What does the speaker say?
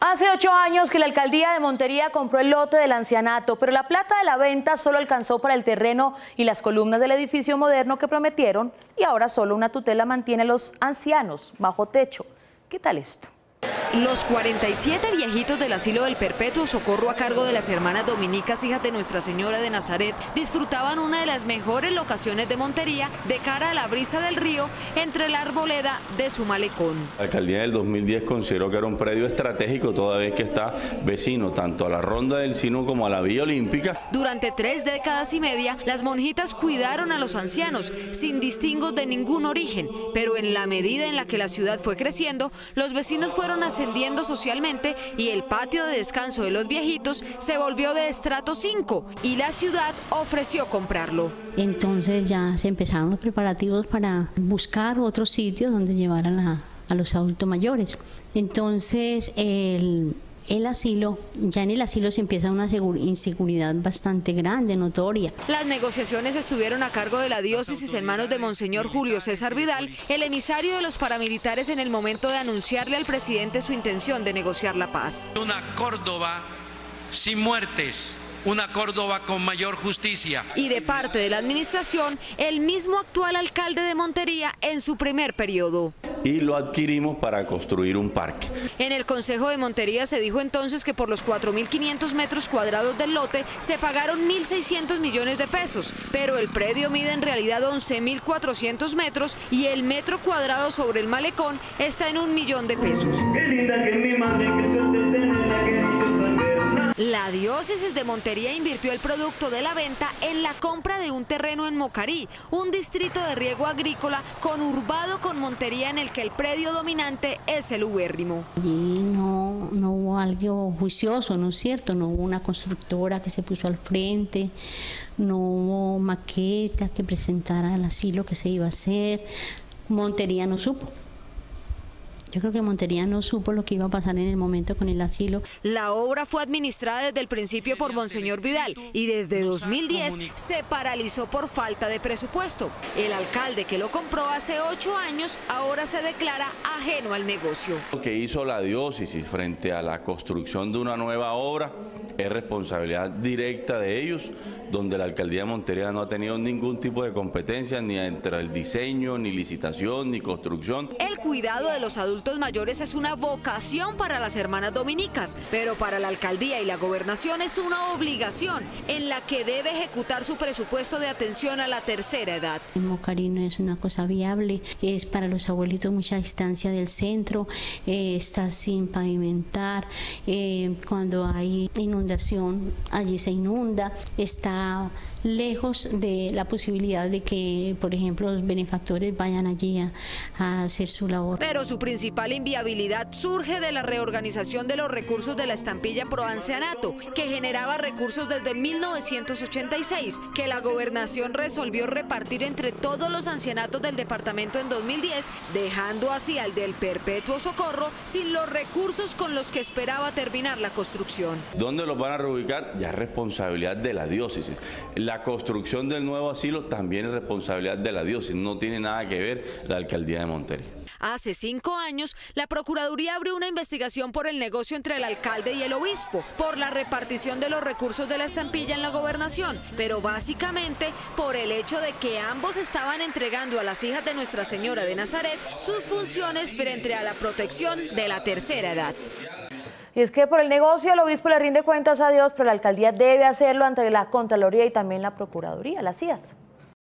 Hace 8 años que la alcaldía de Montería compró el lote del ancianato, pero la plata de la venta solo alcanzó para el terreno y las columnas del edificio moderno que prometieron, y ahora solo una tutela mantiene a los ancianos bajo techo. ¿Qué tal esto? Los 47 viejitos del Asilo del Perpetuo Socorro a cargo de las hermanas Dominicas, hijas de Nuestra Señora de Nazaret, disfrutaban una de las mejores locaciones de Montería de cara a la brisa del río entre la arboleda de su malecón. La alcaldía del 2010 consideró que era un predio estratégico toda vez que está vecino tanto a la Ronda del Sinú como a la Vía Olímpica. Durante 3 décadas y media las monjitas cuidaron a los ancianos sin distingos de ningún origen, pero en la medida en la que la ciudad fue creciendo, los vecinos fueron ascendiendo socialmente y el patio de descanso de los viejitos se volvió de estrato 5 y la ciudad ofreció comprarlo. Entonces ya se empezaron los preparativos para buscar otros sitios donde llevar a los adultos mayores. Entonces el asilo, ya en el asilo se empieza una inseguridad bastante grande, notoria. Las negociaciones estuvieron a cargo de la diócesis en manos de Monseñor Julio César Vidal, el emisario de los paramilitares en el momento de anunciarle al presidente su intención de negociar la paz. Una Córdoba sin muertes. Una Córdoba con mayor justicia. Y de parte de la administración, el mismo actual alcalde de Montería en su primer periodo. Y lo adquirimos para construir un parque. En el Consejo de Montería se dijo entonces que por los 4.500 metros cuadrados del lote se pagaron 1.600 millones de pesos, pero el predio mide en realidad 11.400 metros y el metro cuadrado sobre el malecón está en 1 millón de pesos. Qué linda que mi madre, la diócesis de Montería invirtió el producto de la venta en la compra de un terreno en Mocarí, un distrito de riego agrícola conurbado con Montería en el que el predio dominante es el ubérrimo. Allí no hubo algo juicioso, ¿no es cierto? No hubo una constructora que se puso al frente, no hubo maqueta que presentara al asilo que se iba a hacer. Montería no supo. Yo creo que Montería no supo lo que iba a pasar en el momento con el asilo. La obra fue administrada desde el principio por Monseñor Vidal y desde 2010 se paralizó por falta de presupuesto. El alcalde que lo compró hace 8 años ahora se declara ajeno al negocio. Lo que hizo la diócesis frente a la construcción de una nueva obra es responsabilidad directa de ellos, donde la alcaldía de Montería no ha tenido ningún tipo de competencia ni entre el diseño, ni licitación, ni construcción. El cuidado de los adultos mayores es una vocación para las hermanas dominicas, pero para la alcaldía y la gobernación es una obligación en la que debe ejecutar su presupuesto de atención a la tercera edad. En Mocarí no es una cosa viable, es para los abuelitos mucha distancia del centro, está sin pavimentar, cuando hay inundación allí se inunda, está lejos de la posibilidad de que, por ejemplo, los benefactores vayan allí a hacer su labor. Pero su principal inviabilidad surge de la reorganización de los recursos de la estampilla pro ancianato, que generaba recursos desde 1986, que la gobernación resolvió repartir entre todos los ancianatos del departamento en 2010, dejando así al del Perpetuo Socorro sin los recursos con los que esperaba terminar la construcción. ¿Dónde los van a reubicar? Ya es responsabilidad de la diócesis. La construcción del nuevo asilo también es responsabilidad de la diócesis, no tiene nada que ver la alcaldía de Montería. Hace 5 años, la Procuraduría abrió una investigación por el negocio entre el alcalde y el obispo, por la repartición de los recursos de la estampilla en la gobernación, pero básicamente por el hecho de que ambos estaban entregando a las hijas de Nuestra Señora de Nazaret sus funciones frente a la protección de la tercera edad. Y es que por el negocio el obispo le rinde cuentas a Dios, pero la alcaldía debe hacerlo ante la Contraloría y también la Procuraduría, las IAS.